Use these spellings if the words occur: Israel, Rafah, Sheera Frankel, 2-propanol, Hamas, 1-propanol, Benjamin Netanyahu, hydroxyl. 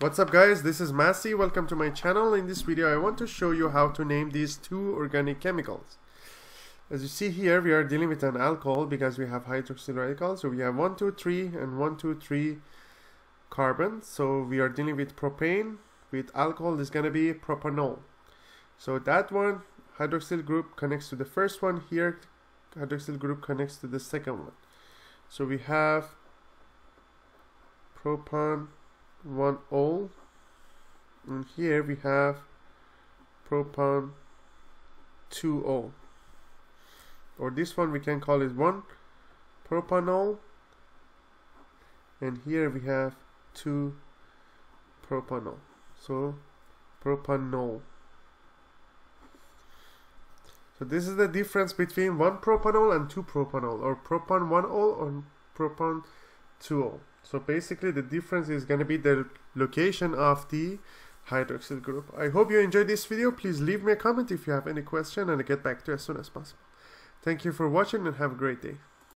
What's up guys, this is Massey, welcome to my channel. In this video I want to show you how to name these two organic chemicals. As you see here, we are dealing with an alcohol because we have hydroxyl radicals. So we have 1, 2, 3 and 1, 2, 3 carbon. So we are dealing with propane. With alcohol is going to be propanol. So that one, hydroxyl group connects to the first one here, hydroxyl group connects to the second one. So we have propan 1-ol, and here we have propan 2-ol, or this one we can call it 1-propanol, and here we have 2-propanol. So propanol. So this is the difference between 1-propanol and 2-propanol, or propan 1-ol or propan 2-ol. So basically the difference is going to be the location of the hydroxyl group. I hope you enjoyed this video. Please leave me a comment if you have any question, and I'll get back to you as soon as possible. Thank you for watching and have a great day.